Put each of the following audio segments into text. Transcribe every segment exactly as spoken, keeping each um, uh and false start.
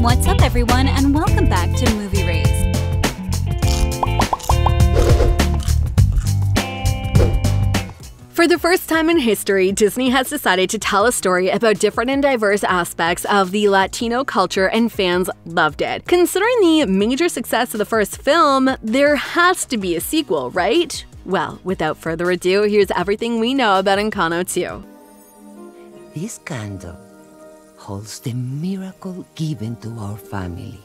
What's up, everyone, and welcome back to Movie Raze. For the first time in history, Disney has decided to tell a story about different and diverse aspects of the Latino culture, and fans loved it. Considering the major success of the first film, there has to be a sequel, right? Well, without further ado, here's everything we know about Encanto two. This candle holds the miracle given to our family.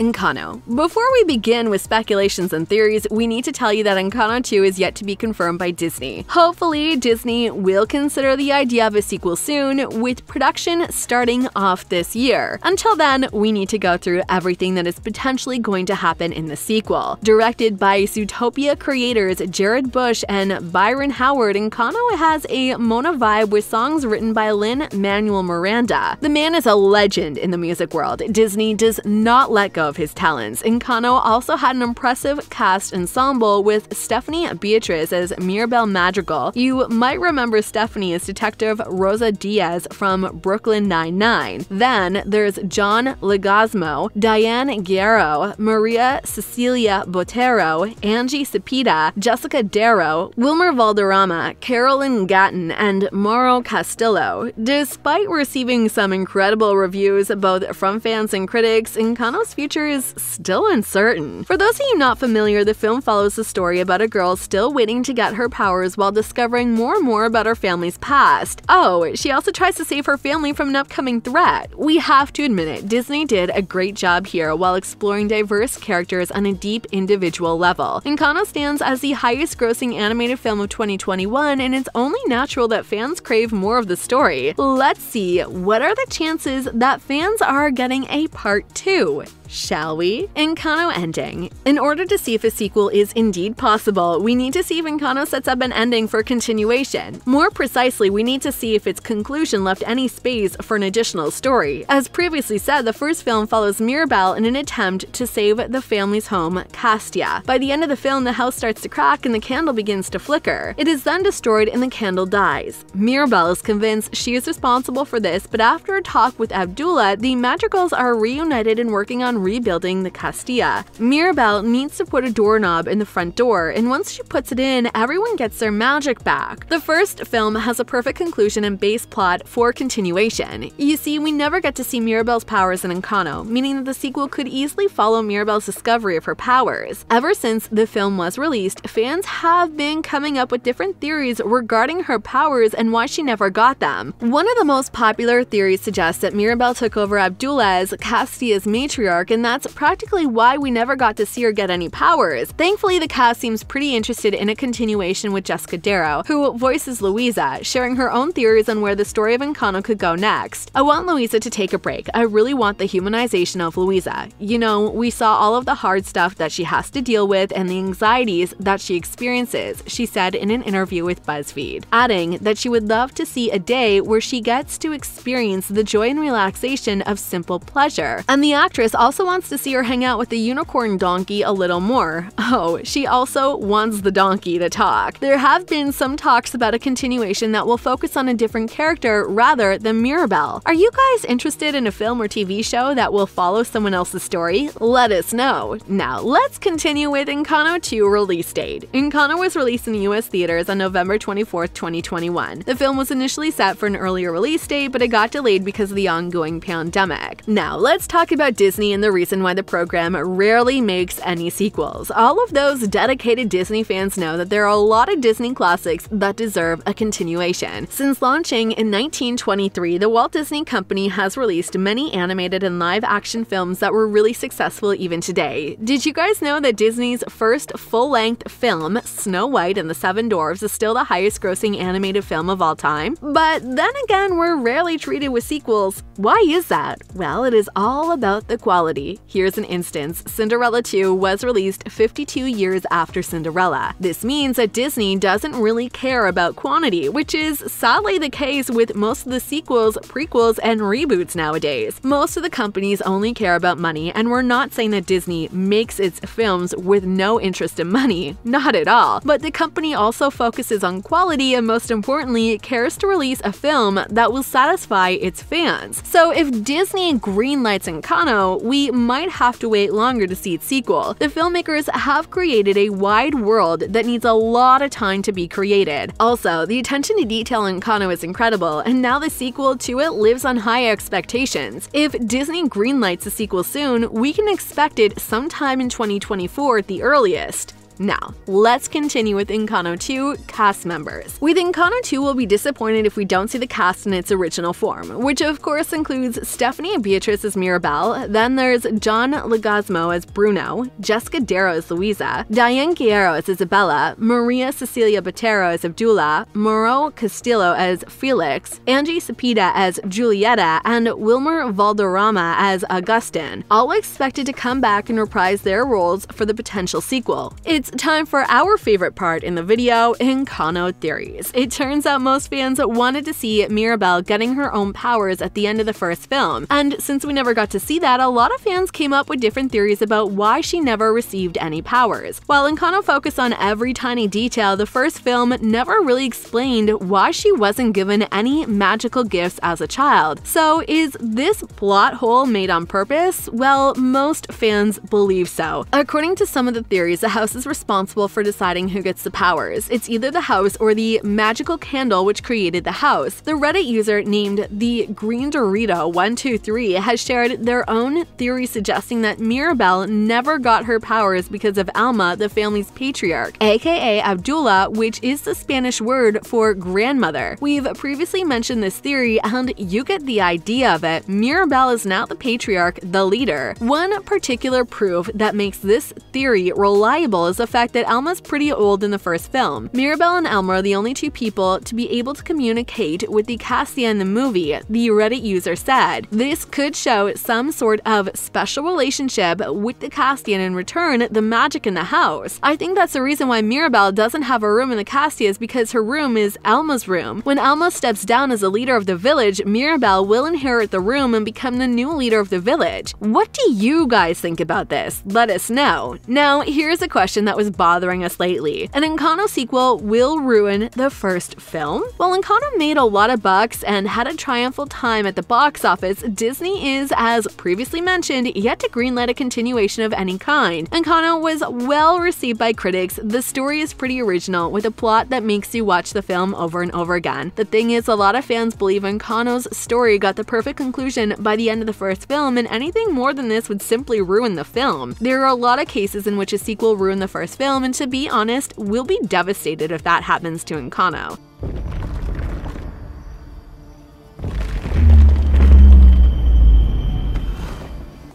Encanto. Before we begin with speculations and theories, we need to tell you that Encanto two is yet to be confirmed by Disney. Hopefully, Disney will consider the idea of a sequel soon, with production starting off this year. Until then, we need to go through everything that is potentially going to happen in the sequel. Directed by Zootopia creators Jared Bush and Byron Howard, Encanto has a Mona vibe with songs written by Lin-Manuel Miranda. The man is a legend in the music world. Disney does not let go of his talents. Encanto also had an impressive cast ensemble with Stephanie Beatriz as Mirabel Madrigal. You might remember Stephanie as Detective Rosa Diaz from Brooklyn nine nine. Then there's John Leguizamo, Diane Guerrero, Maria Cecilia Botero, Angie Cepeda, Jessica Darrow, Wilmer Valderrama, Carolyn Gatton, and Mauro Castillo. Despite receiving some incredible reviews both from fans and critics, Encanto's future is still uncertain. For those of you not familiar, the film follows the story about a girl still waiting to get her powers while discovering more and more about her family's past. Oh, she also tries to save her family from an upcoming threat. We have to admit it, Disney did a great job here while exploring diverse characters on a deep individual level. Encanto stands as the highest-grossing animated film of twenty twenty-one, and it's only natural that fans crave more of the story. Let's see, what are the chances that fans are getting a part two? Shall we? Encanto ending. In order to see if a sequel is indeed possible, we need to see if Encanto sets up an ending for continuation. More precisely, we need to see if its conclusion left any space for an additional story. As previously said, the first film follows Mirabel in an attempt to save the family's home, Castilla. By the end of the film, the house starts to crack and the candle begins to flicker. It is then destroyed and the candle dies. Mirabel is convinced she is responsible for this, but after a talk with Abdullah, the Madrigals are reunited and working on rebuilding the Castilla. Mirabel needs to put a doorknob in the front door, and once she puts it in, everyone gets their magic back. The first film has a perfect conclusion and base plot for continuation. You see, we never get to see Mirabel's powers in Encanto, meaning that the sequel could easily follow Mirabel's discovery of her powers. Ever since the film was released, fans have been coming up with different theories regarding her powers and why she never got them. One of the most popular theories suggests that Mirabel took over Abdullah as Castilla's matriarch, and that's practically why we never got to see her get any powers. Thankfully, the cast seems pretty interested in a continuation with Jessica Darrow, who voices Louisa, sharing her own theories on where the story of Encanto could go next. I want Louisa to take a break. I really want the humanization of Louisa. You know, we saw all of the hard stuff that she has to deal with and the anxieties that she experiences, she said in an interview with BuzzFeed, adding that she would love to see a day where she gets to experience the joy and relaxation of simple pleasure. And the actress also Also wants to see her hang out with the unicorn donkey a little more. Oh, she also wants the donkey to talk. There have been some talks about a continuation that will focus on a different character rather than Mirabel. Are you guys interested in a film or T V show that will follow someone else's story? Let us know. Now, let's continue with Encanto two release date. Encanto was released in the U S theaters on November twenty-fourth, twenty twenty-one. The film was initially set for an earlier release date, but it got delayed because of the ongoing pandemic. Now, let's talk about Disney and the reason why the program rarely makes any sequels. All of those dedicated Disney fans know that there are a lot of Disney classics that deserve a continuation. Since launching in nineteen twenty-three, the Walt Disney Company has released many animated and live-action films that were really successful even today. Did you guys know that Disney's first full-length film, Snow White and the Seven Dwarves, is still the highest-grossing animated film of all time? But then again, we're rarely treated with sequels. Why is that? Well, it is all about the quality. movie. Here's an instance. Cinderella two was released fifty-two years after Cinderella. This means that Disney doesn't really care about quantity, which is sadly the case with most of the sequels, prequels, and reboots nowadays. Most of the companies only care about money, and we're not saying that Disney makes its films with no interest in money. Not at all. But the company also focuses on quality and, most importantly, cares to release a film that will satisfy its fans. So if Disney greenlights Encanto, we might have to wait longer to see its sequel. The filmmakers have created a wide world that needs a lot of time to be created. Also, the attention to detail in Encanto is incredible, and now the sequel to it lives on high expectations. If Disney greenlights the sequel soon, we can expect it sometime in twenty twenty-four at the earliest. Now, let's continue with Encanto two cast members. With Encanto two, we'll be disappointed if we don't see the cast in its original form, which of course includes Stephanie Beatriz as Mirabel, then there's John Leguizamo as Bruno, Jessica Darrow as Louisa, Diane Guerrero as Isabella, Maria Cecilia Botero as Abdullah, Mauro Castillo as Felix, Angie Cepeda as Julieta, and Wilmer Valderrama as Augustin, all expected to come back and reprise their roles for the potential sequel. It's It's time for our favorite part in the video, Encanto theories. It turns out most fans wanted to see Mirabel getting her own powers at the end of the first film, and since we never got to see that, a lot of fans came up with different theories about why she never received any powers. While Encanto focused on every tiny detail, the first film never really explained why she wasn't given any magical gifts as a child. So is this plot hole made on purpose? Well, most fans believe so. According to some of the theories, the house is responsible for deciding who gets the powers. It's either the house or the magical candle which created the house. The Reddit user named the Green Dorito one two three has shared their own theory suggesting that Mirabel never got her powers because of Alma, the family's patriarch, aka Abdullah, which is the Spanish word for grandmother. We've previously mentioned this theory, and you get the idea of it. Mirabel is now the patriarch, the leader. One particular proof that makes this theory reliable is the fact that Alma's pretty old in the first film. Mirabel and Alma are the only two people to be able to communicate with the Castilla in the movie, the Reddit user said. This could show some sort of special relationship with the Castilla, and in return, the magic in the house. I think that's the reason why Mirabel doesn't have a room in the Castilla, is because her room is Alma's room. When Alma steps down as the leader of the village, Mirabel will inherit the room and become the new leader of the village. What do you guys think about this? Let us know. Now, here's a question that was bothering us lately. An Encanto sequel will ruin the first film? While Encanto made a lot of bucks and had a triumphal time at the box office, Disney is, as previously mentioned, yet to greenlight a continuation of any kind. Encanto was well received by critics, the story is pretty original, with a plot that makes you watch the film over and over again. The thing is, a lot of fans believe Encanto's story got the perfect conclusion by the end of the first film, and anything more than this would simply ruin the film. There are a lot of cases in which a sequel ruined the the first film, and to be honest, we'll be devastated if that happens to Encanto.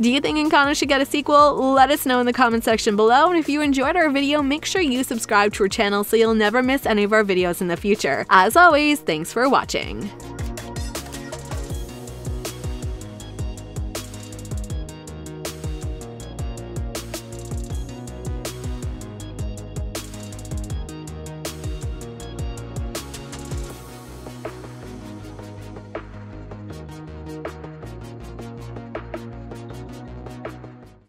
Do you think Encanto should get a sequel? Let us know in the comment section below, and if you enjoyed our video, make sure you subscribe to our channel so you'll never miss any of our videos in the future. As always, thanks for watching.